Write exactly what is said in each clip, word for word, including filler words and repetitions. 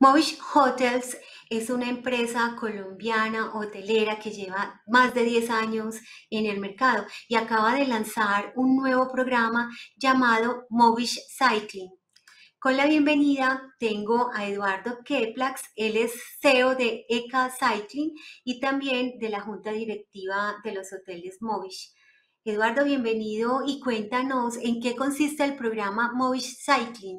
Movich Hotels es una empresa colombiana hotelera que lleva más de diez años en el mercado y acaba de lanzar un nuevo programa llamado Movich Cycling. Con la bienvenida tengo a Eduardo Klepacz, él es C E O de E K Cycling y también de la Junta Directiva de los Hoteles Movich. Eduardo, bienvenido y cuéntanos en qué consiste el programa Movich Cycling.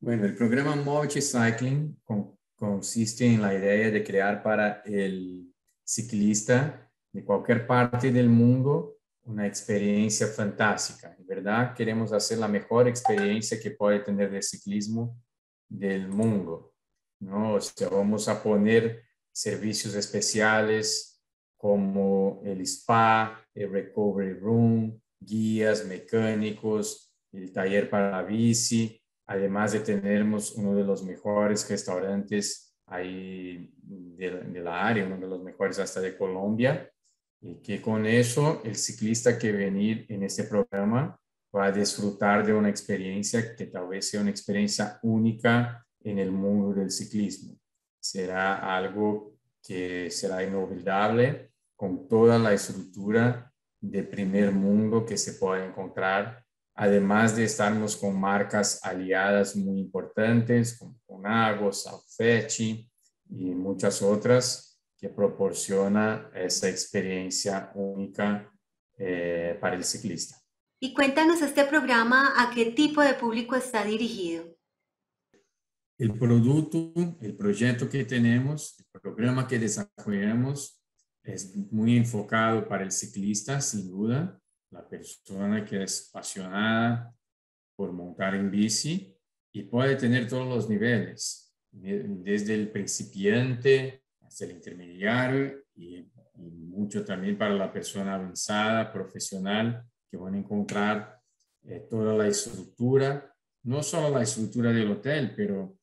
Bueno, el programa Movich Cycling con, consiste en la idea de crear para el ciclista de cualquier parte del mundo una experiencia fantástica. En verdad, queremos hacer la mejor experiencia que puede tener el ciclismo del mundo, ¿no? O sea, vamos a poner servicios especiales como el spa, el recovery room, guías, mecánicos, el taller para la bici. Además de tenemos uno de los mejores restaurantes ahí de, de la área, uno de los mejores hasta de Colombia, y que con eso el ciclista que venir en este programa va a disfrutar de una experiencia que tal vez sea una experiencia única en el mundo del ciclismo. Será algo que será inolvidable con toda la estructura de primer mundo que se puede encontrar. Además de estarnos con marcas aliadas muy importantes como Conagos, Alfechi y muchas otras que proporciona esa experiencia única eh, para el ciclista. Y cuéntanos este programa, ¿a qué tipo de público está dirigido? El producto, el proyecto que tenemos, el programa que desarrollamos es muy enfocado para el ciclista, sin duda. La persona que es apasionada por montar en bici y puede tener todos los niveles, desde el principiante hasta el intermediario y, y mucho también para la persona avanzada, profesional, que van a encontrar eh, toda la estructura, no solo la estructura del hotel, pero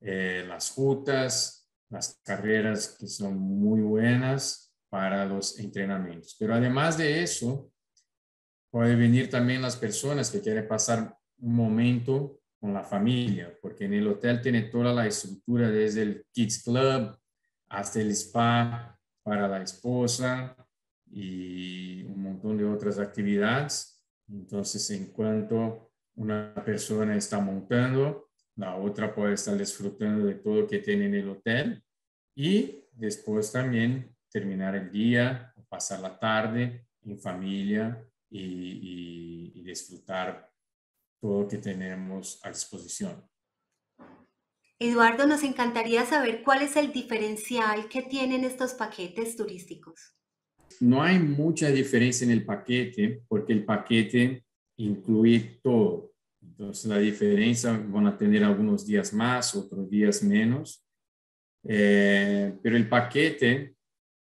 eh, las rutas, las carreras que son muy buenas para los entrenamientos. Pero además de eso, puede venir también las personas que quieren pasar un momento con la familia, porque en el hotel tiene toda la estructura, desde el Kids Club hasta el spa para la esposa y un montón de otras actividades. Entonces, en cuanto una persona está montando, la otra puede estar disfrutando de todo lo que tiene en el hotel y después también terminar el día o pasar la tarde en familia. Y, y, y disfrutar todo lo que tenemos a disposición. Eduardo, nos encantaría saber cuál es el diferencial que tienen estos paquetes turísticos. No hay mucha diferencia en el paquete porque el paquete incluye todo. Entonces la diferencia van a tener algunos días más, otros días menos. Eh, pero el paquete,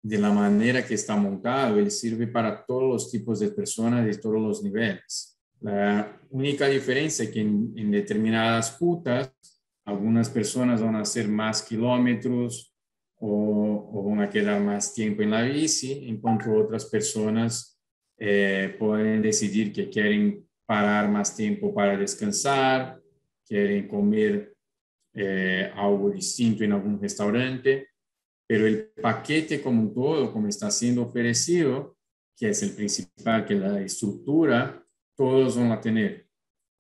de la manera que está montado, él sirve para todos los tipos de personas de todos los niveles. La única diferencia es que en, en determinadas rutas, algunas personas van a hacer más kilómetros o, o van a quedar más tiempo en la bici, en cuanto otras personas eh, pueden decidir que quieren parar más tiempo para descansar, quieren comer eh, algo distinto en algún restaurante. Pero el paquete como un todo, como está siendo ofrecido, que es el principal, que la estructura, todos van a tener.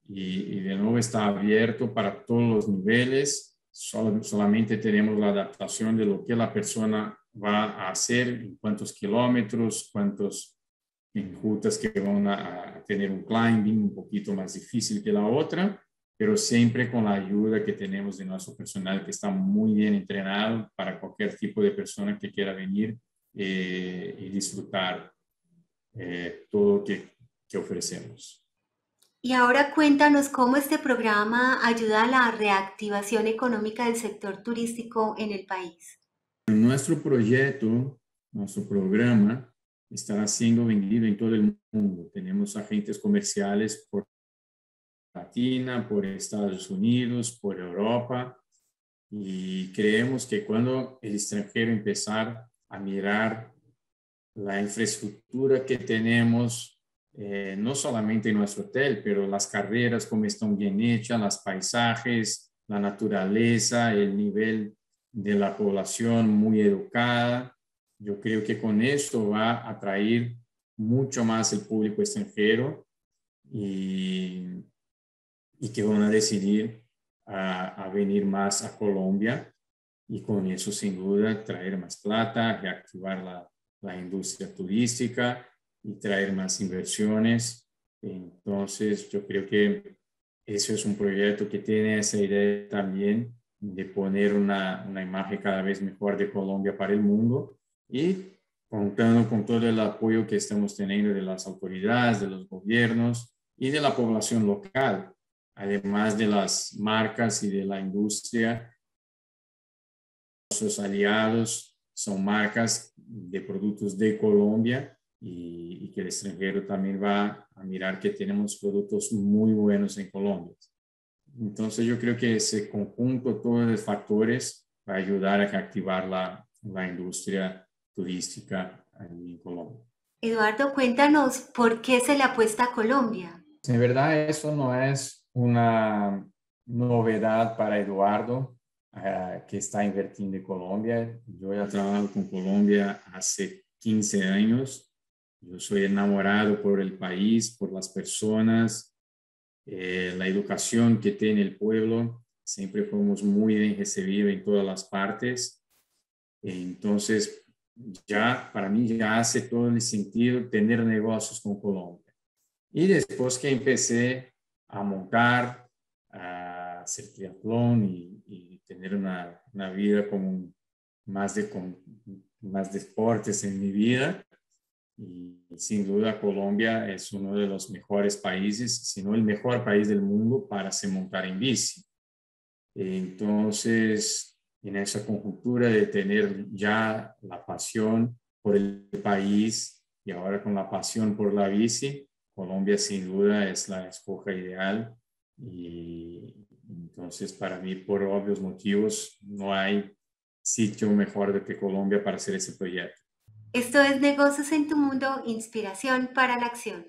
Y, y de nuevo está abierto para todos los niveles. Sol, solamente tenemos la adaptación de lo que la persona va a hacer, en cuántos kilómetros, cuántos rutas que van a, a tener un climbing un poquito más difícil que la otra, pero siempre con la ayuda que tenemos de nuestro personal, que está muy bien entrenado para cualquier tipo de persona que quiera venir eh, y disfrutar eh, todo lo que, que ofrecemos. Y ahora cuéntanos cómo este programa ayuda a la reactivación económica del sector turístico en el país. Nuestro proyecto, nuestro programa, está siendo vendido en todo el mundo. Tenemos agentes comerciales por Latina, por Estados Unidos, por Europa, y creemos que cuando el extranjero empezar a mirar la infraestructura que tenemos, eh, no solamente en nuestro hotel, pero las carreras como están bien hechas, los paisajes, la naturaleza, el nivel de la población muy educada. Yo creo que con esto va a atraer mucho más el público extranjero y, y que van a decidir a, a venir más a Colombia, y con eso sin duda traer más plata, reactivar la, la industria turística y traer más inversiones. Entonces yo creo que eso es un proyecto que tiene esa idea también de poner una, una imagen cada vez mejor de Colombia para el mundo, y contando con todo el apoyo que estamos teniendo de las autoridades, de los gobiernos y de la población local, además de las marcas y de la industria. Nuestros aliados son marcas de productos de Colombia, y, y que el extranjero también va a mirar que tenemos productos muy buenos en Colombia. Entonces yo creo que ese conjunto, todos los factores, va a ayudar a activar la, la industria turística en Colombia. Eduardo, cuéntanos, ¿por qué se le apuesta a Colombia? En verdad eso no es una novedad para Eduardo, uh, que está invirtiendo en Colombia. Yo ya trabajo con Colombia hace quince años. Yo soy enamorado por el país, por las personas. Eh, la educación que tiene el pueblo, siempre fuimos muy bien recibidos en todas las partes. Entonces, ya para mí ya hace todo el sentido tener negocios con Colombia. Y después que empecé a montar, a hacer triatlón y, y tener una, una vida con más, de, con más deportes en mi vida, y sin duda Colombia es uno de los mejores países, si no el mejor país del mundo para se montar en bici. Entonces, en esa conjuntura de tener ya la pasión por el país y ahora con la pasión por la bici, Colombia sin duda es la escoja ideal. Y entonces para mí, por obvios motivos, no hay sitio mejor que Colombia para hacer ese proyecto. Esto es Negocios en tu Mundo, inspiración para la acción.